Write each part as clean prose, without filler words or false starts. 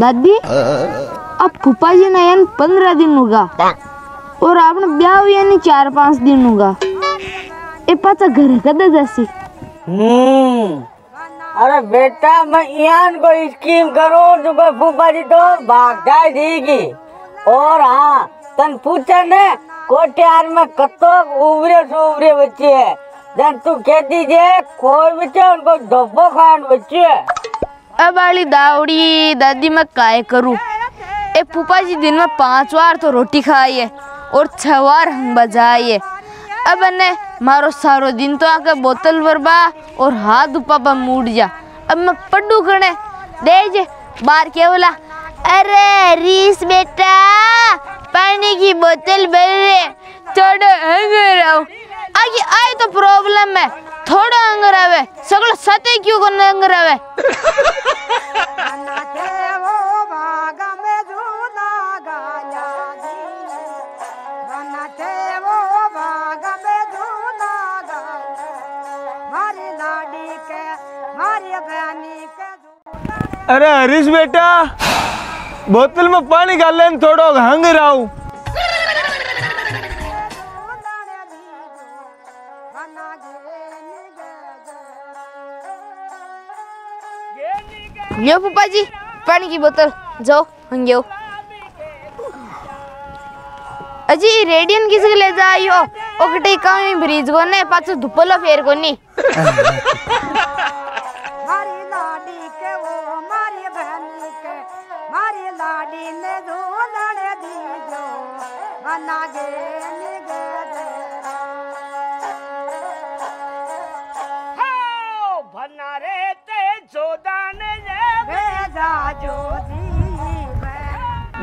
दादी अब फूफाजी ना यान 15 दिन होगा और आपने ब्याह यानी 4-5 दिन होगा। ए पाचा घर कदा जासी? अरे बेटा मैं यान को स्कीम करूं जो फूफाजी तो भाग जाए देगी। और हाँ तन पूछा ने कोट्यार में कतो उबरे सुबरे बच्चे है जन तू कह दीजिए कोई बच्चे उनको धब्बो खान बच्चे। अब वाली दावड़ी दादी मैं काय करूँ? ए फूफाजी दिन में 5 बार तो रोटी खाई है और 6 बार हम बजाई है। अब ने मारो सारो दिन तो आके बोतल भरबा और हाथ ऊपर पर मूड जा। अब मैं पड्डू कने देज बार क्या बोला, अरे रीस बेटा पानी की बोतल भर रे थोड़ा हंगर आओ। आगे आए तो प्रॉब्लम है, थोड़ा हंगर आवे सगल सते क्यों को हंगर आवे। अरे हरीश बेटा बोतल में पानी डाल लेन थोड़ा हंग राऊ। यो फूफाजी पानी की बोतल जाओ हंगेओ। अजी रेडियन किसे ले जायो ओकटे काई ब्रिज को ने पाछो धुपलो फेर कोनी।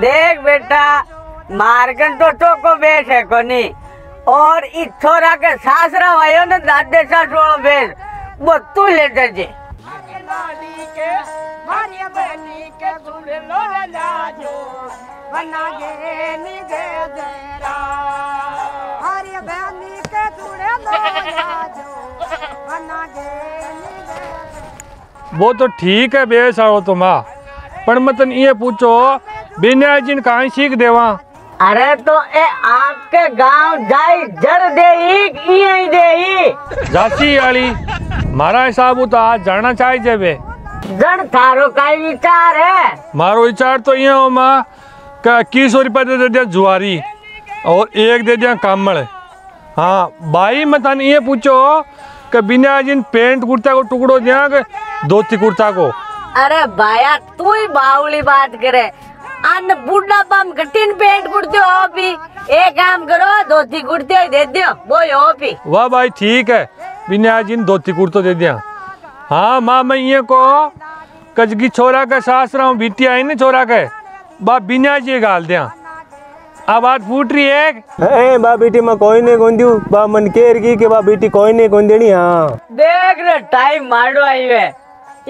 देख बेटा मार्गन तो चोको बेस है कोनी और इच्छोरा के सासरा वायो ने दादे सासरो बेस वो तू लेते जे। वो तो ठीक है बेस आओ तुम पर मतन ये पूछो बिना जिन कहीं सीख देवा। अरे तो ए आपके गांव जाई जर देही ई देही जासी वाली मारा हिसाब तो आज जाना चाहिए बे। जड़ थारो काई विचार है? मारो विचार तो ये हो मां का 20 रुपए दे दिया जुआरी और 1 दे दिया कामल। हाँ भाई मतन ये पूछो कि बिना जिन पेंट कुर्ता को टुकड़ो दिया धोती कुर्ता को। अरे भाया तू ही बावली बात करे अन बूढ़ा बम कटिन पेंट कुर्ते हो भी एक काम करो धोती कुर्ते ही दे दियो वो हो भी। वाह भाई ठीक है बिना जिन धोती कुर्तो दे दिया। हाँ माँ मैं ये को कजगी छोरा का सास रहा हूँ बीटी आई ना छोरा के बाप बिना जी गाल दिया। अब बात फूट रही है बा बेटी मैं कोई नहीं कौन दू बा मन केर की के बा बेटी कोई नहीं कौन देनी। हाँ देख रे टाइम मारो आई वे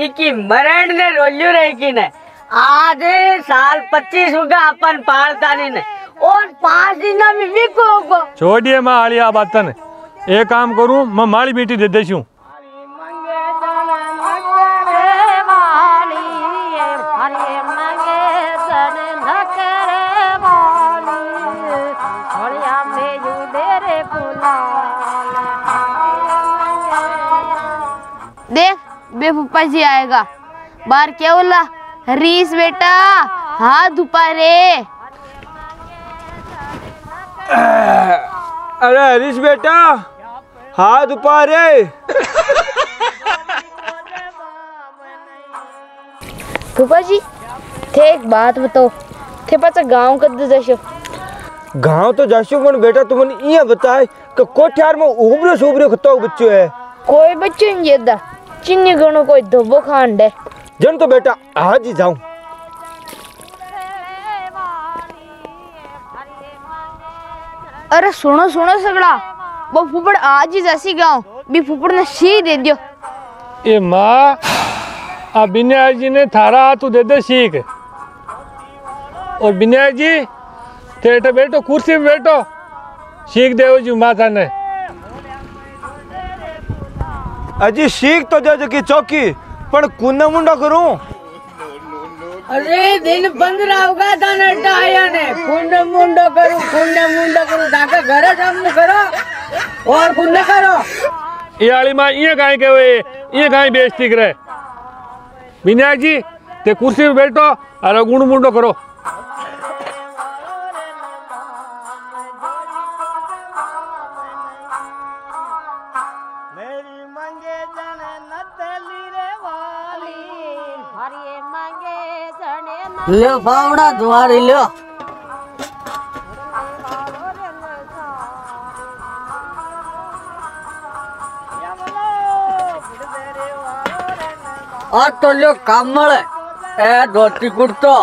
इकी मरण ने रोलियो रहेगी ने आधे साल 25 होगा अपन पालतानी ने और 5 दिन में विको को छोड़िए मां आलिया बातन। एक काम करूं मैं मारी बेटी दे देशू। देख बे फूफाजी आएगा बार क्या बोला, रीस बेटा हाथ धुपा रे। अरे रीस बेटा हाथ धुपा रे। फूफाजी थे एक बात बताओ थे पाचा गांव कद जाशो? गांव तो जाशो मन बेटा तुमने ये बताए कि कोठियार में उबरे सुबरे खतो बच्चो है कोई बच्चो ये दा चिन्नी गणो कोई धब्बो खान दे जन तो बेटा आज ही जाऊं। अरे सुनो सुनो सगड़ा वो फूफड़ आज ही जैसी गांव भी फूफड़ ने सी दे दियो। ए माँ अब बिना जी ने थारा तू दे दे सीख और बिना जी तेरे बैठो कुर्सी पे बैठो सीख देव जी माता ने। अजी सीख तो जा चौकी पर कुन्ना मुंडा करूं। अरे दिन 15 होगा था नड्डा आया ने फुंडा मुंडो करू ताके घर जम करो और कुछ न करो। याली मां ये काई के वे ये काई बेइज्जती करे विनायक जी ते कुर्सी पे बैठो अरे गुण मुंडो करो। लो फावड़ा तुम्हारी लो और तो लो कमल ए धोती कुर्तो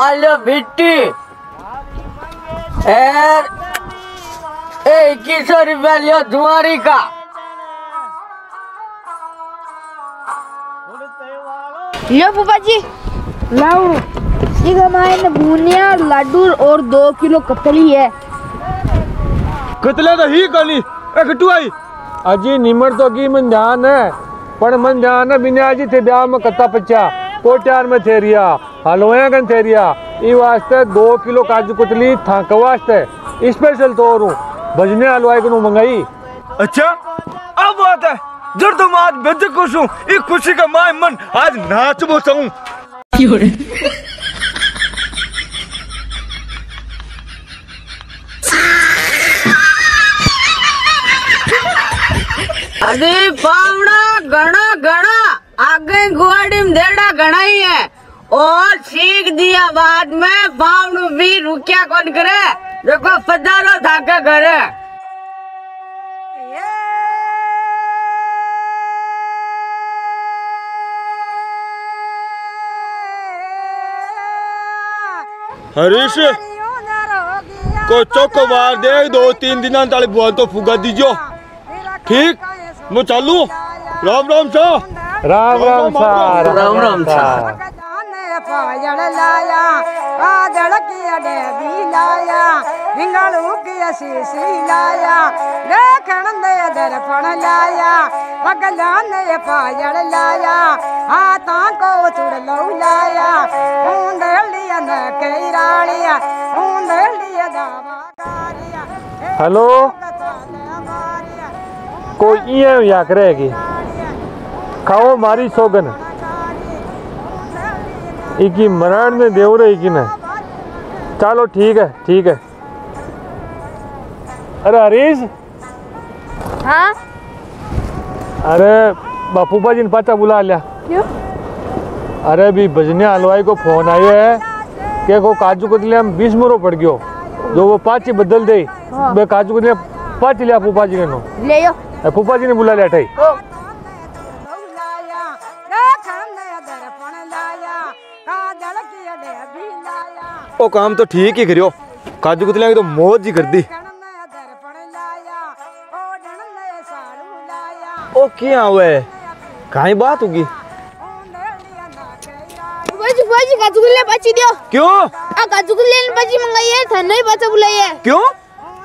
और लो बिट्टी ए 2100 रुपया लो तुम्हारी का। लो फूफाजी लाओ एक हमारे भुनिया लाडू और 2 किलो कतली है। कतला तो ही कली एकटू आई अजी निमर तो की मन जान है पर मन जान है बिना जी थे ब्याह में कत्ता पच्चा पोटार में थेरिया हलवाया गन थेरिया ई वास्ते 2 किलो काजू कतली थाका वास्ते स्पेशल तौर हूं भजने हलवाई को मंगाई। अच्छा अब बात है जर तुम आज बेहद खुश हूँ ये खुशी का माय मन आज नाच बोसाऊं। अरे पावड़ा गणा गणा आगे गुवाड़ी में देड़ा गणा ही है और सीख दिया बाद में पावड़ू भी रुकिया कौन करे देखो पदारो धाका करे। हरीश को चौको बार दे 2-3 दिन ताली बुआ तो फुगा दीजो ठीक मैं चालू। राम राम सा राम राम सा राम राम सा हेलो कोई या करेगी खाओ मारी सोगन इकी मराण में देव रही कि ना चलो ठीक है ठीक है। अरे हरीश हाँ? अरे बापू भाजी ने पाचा बुला लिया क्यों? अरे भी भजने हलवाई को फोन आया है कि को काजू कतली हम 20 मोरो पड़ गयो जो वो पाची बदल दे हाँ। काजू कतली पाच लिया फूफा जी ने ले फूफाजी ने बुला लिया ठाई ओ काम तो ठीक ही करियो काजू कतलियां तो मौज ही कर दी ओ क्या हुआ काई बात होगी काजू कतलियां पाची दियो क्यों आ काजू कतलियां पाची मंगाई है थाने ही पाचा बुलाई है क्यों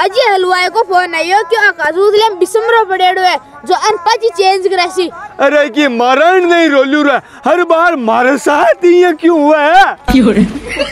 अजी हलवाई को फोन आयो क्यों आकाजू ले बिसमरो पड़ेड़ो है जो अनपाची चेंज करासी। अरे की मारण नहीं रोलू रहा हर बार मारे साथ ही क्यों हुआ है।